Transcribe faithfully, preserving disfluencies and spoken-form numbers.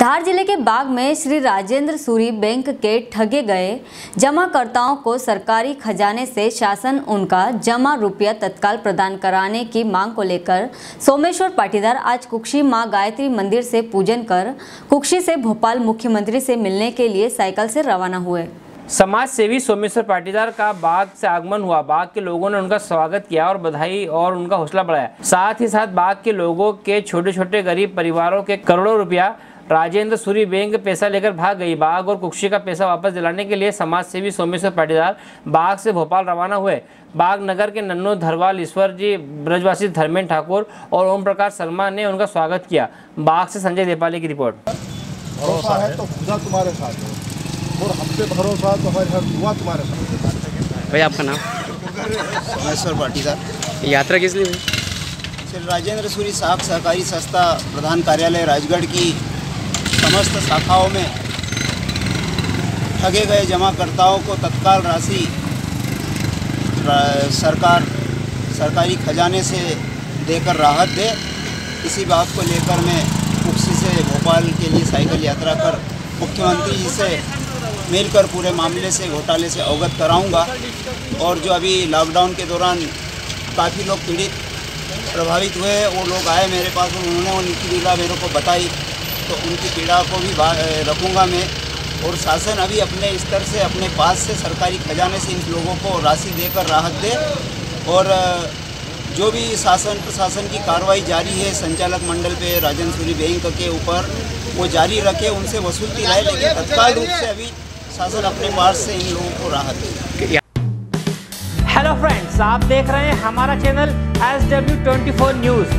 धार जिले के बाग में श्री राजेंद्र सूरी बैंक के ठगे गए जमाकर्ताओं को सरकारी खजाने से शासन उनका जमा रुपया तत्काल प्रदान कराने की मांग को लेकर सोमेश्वर पाटीदार आज कुक्षी मां गायत्री मंदिर से पूजन कर कुक्षी से भोपाल मुख्यमंत्री से मिलने के लिए साइकिल से रवाना हुए। समाज सेवी सोमेश्वर पाटीदार का बाग से आगमन हुआ। बाग के लोगों ने उनका स्वागत किया और बधाई और उनका हौसला बढ़ाया। साथ ही साथ बाग के लोगों के छोटे छोटे गरीब परिवारों के करोड़ों रुपया राजेंद्र सूरी बैंक पैसा लेकर भाग गई। बाग और कुक्षी का पैसा वापस दिलाने के लिए समाज सेवी सोमेश्वर पाटीदार बाग से भोपाल रवाना हुए। बाग नगर के नन्नो धरवाल, ईश्वर जी ब्रजवासी, धर्मेंद्र ठाकुर और ओम प्रकाश शर्मा ने उनका स्वागत किया। बाग से संजय देपाले की रिपोर्ट। भरोसा है तो खुदा तुम्हारे साथ है और हम पे भरोसा तो हमारे दुआ तुम्हारे साथ। भाई आपका नाम? सोमेश्वर पाटीदार। यात्रा किस लिए? श्री राजेंद्र सूरी साहब सहकारी संस्था प्रधान कार्यालय राजगढ़ की समस्त शाखाओं में ठगे गए जमाकर्ताओं को तत्काल राशि सरकार सरकारी खजाने से देकर राहत दे, इसी बात को लेकर मैं कुक्षी से भोपाल के लिए साइकिल यात्रा कर मुख्यमंत्री जी से मिलकर पूरे मामले से घोटाले से अवगत कराऊंगा। और जो अभी लॉकडाउन के दौरान काफ़ी लोग पीड़ित प्रभावित हुए, वो लोग आए मेरे पास, उन्होंने उनकी पीड़ा मेरे को बताई, तो उनकी पीड़ा को भी रखूँगा मैं। और शासन अभी अपने स्तर से अपने पास से सरकारी खजाने से इन लोगों को राशि देकर राहत दे। और जो भी शासन प्रशासन की कार्रवाई जारी है संचालक मंडल पे राजेंद्र सूरी बैंक के ऊपर, वो जारी रखे, उनसे वसूलती रहे, लेकिन तत्काल रूप से अभी शासन अपने पास से इन लोगों को राहत दे। हेलो फ्रेंड्स, आप देख रहे हैं हमारा चैनल एस डब्ल्यू चौबीस न्यूज़।